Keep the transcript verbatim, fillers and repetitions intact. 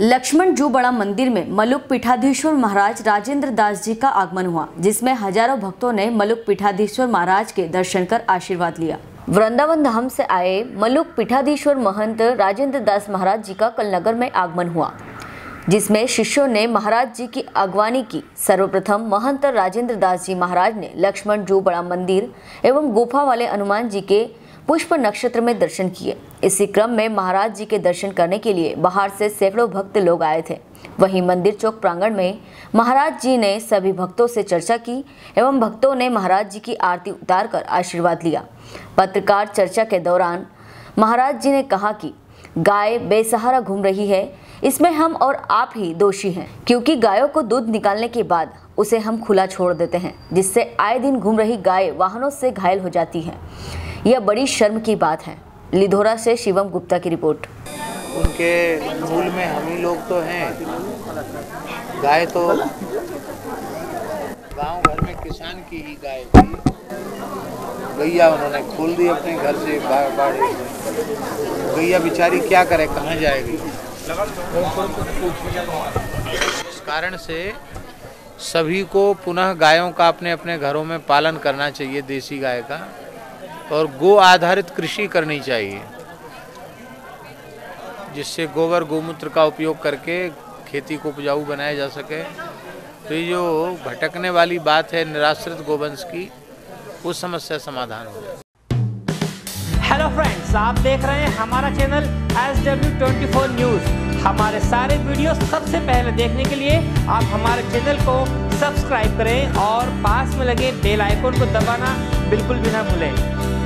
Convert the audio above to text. लक्ष्मण जू बड़ा मंदिर में मलूक पीठाधीश्वर महाराज राजेंद्र दास जी का आगमन हुआ, जिसमें हजारों भक्तों ने मलूक पीठाधीश्वर महाराज के दर्शन कर आशीर्वाद लिया। वृंदावन धाम से आए मलूक पीठाधीश्वर महंत राजेंद्र दास महाराज जी का कल नगर में आगमन हुआ, जिसमें शिष्यों ने महाराज जी की अगवानी की। सर्वप्रथम महंत राजेंद्र दास जी महाराज ने लक्ष्मण जू बड़ा मंदिर एवं गुफा वाले हनुमान जी के पुष्प नक्षत्र में दर्शन किए। इसी क्रम में महाराज जी के दर्शन करने के लिए बाहर से सैकड़ों भक्त लोग आए थे। वहीं मंदिर चौक प्रांगण में महाराज जी ने सभी भक्तों से चर्चा की एवं भक्तों ने महाराज जी की आरती उतारकर आशीर्वाद लिया। पत्रकार चर्चा के दौरान महाराज जी ने कहा कि गाय बेसहारा घूम रही है, इसमें हम और आप ही दोषी हैं, क्योंकि गायों को दूध निकालने के बाद उसे हम खुला छोड़ देते हैं, जिससे आए दिन घूम रही गाय वाहनों से घायल हो जाती है। यह बड़ी शर्म की बात है। लिधौरा से शिवम गुप्ता की रिपोर्ट। उनके मूल में हम ही लोग तो हैं। गाय तो गांव घर में किसान की ही गाय थी, गैया उन्होंने खोल दी अपने घर से बाहर। गैया बेचारी क्या करे, कहाँ जाएगी। इस कारण से सभी को पुनः गायों का अपने अपने घरों में पालन करना चाहिए, देसी गाय का, और गो आधारित कृषि करनी चाहिए, जिससे गोबर गोमूत्र का उपयोग करके खेती को उपजाऊ बनाया जा सके। तो ये जो भटकने वाली बात है निराश्रित गोवंश की, उस समस्या समाधान हो जाए। हेलो फ्रेंड्स, आप देख रहे हैं हमारा चैनल एस डब्ल्यू चौबीस न्यूज़। हमारे सारे वीडियो सबसे पहले देखने के लिए आप हमारे चैनल को सब्सक्राइब करें और पास में लगे बेल आइकन को दबाना बिल्कुल भी ना भूलें।